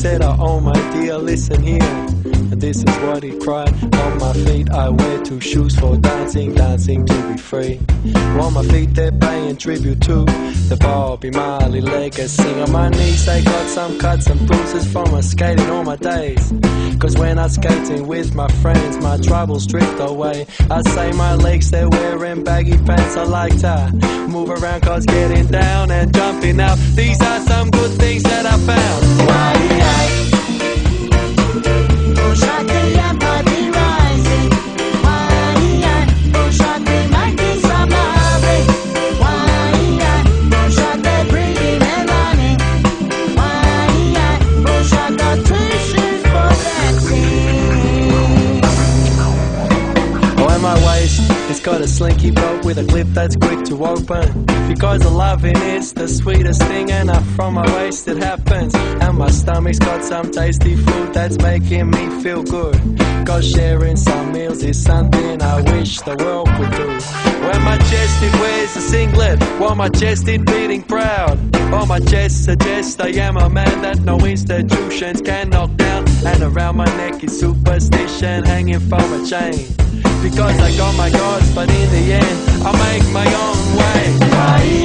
said, oh my dear, listen here. And this is what he cried. On my feet I wear two shoes for dancing, dancing to be free. On my feet they're paying tribute to the Bobby Marley legacy. On my knees they got some cuts and bruises from my skating all my days. Cause when I'm skating with my friends, my troubles drift away. I say my legs, they're wearing baggy pants. I like to move around cause getting down and jumping out, these are some good things that I found. It's got a slinky boat with a clip that's quick to open. If you guys are loving it, it's the sweetest thing, and up from my waist it happens. And my stomach's got some tasty food that's making me feel good. Cause sharing some meals is something I wish the world could do. When my chest it wears a singlet, while my chest it beating proud. While my chest suggests I am a man that no institutions can knock down. And around my neck is superstition hanging from a chain. Because I got my gods, but in the end, I make my own way.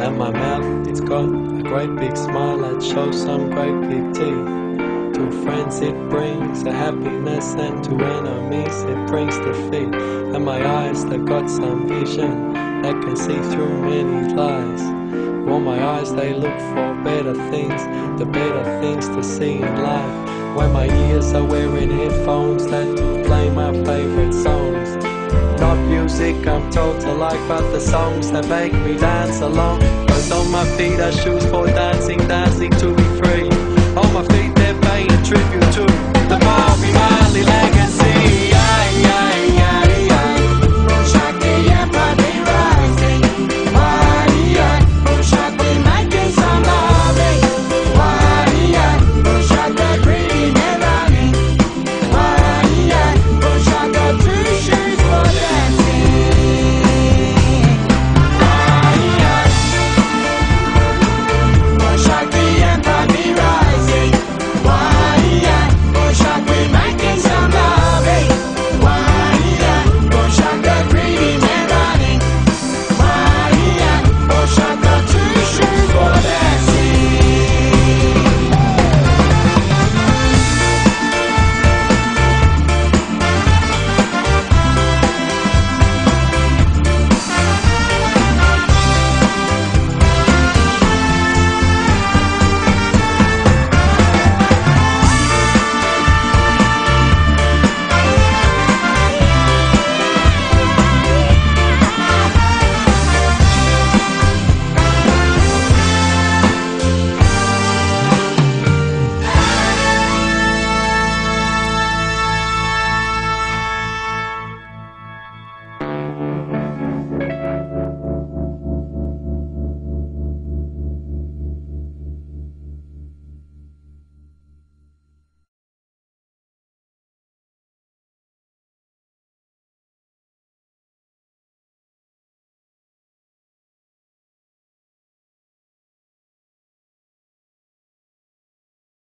And my mouth, it's got a great big smile that shows some great big teeth. To friends it brings a happiness, and to enemies it brings defeat. And my eyes, they've got some vision that can see through many lies. Well, my eyes, they look for better things, the better things to see in life. When my ears are wearing headphones that play my favourite songs. Not music I'm told to like, but the songs that make me dance along. Cause on my feet are shoes for dancing, dancing to be free. On my feet they're paying tribute to the Barbie.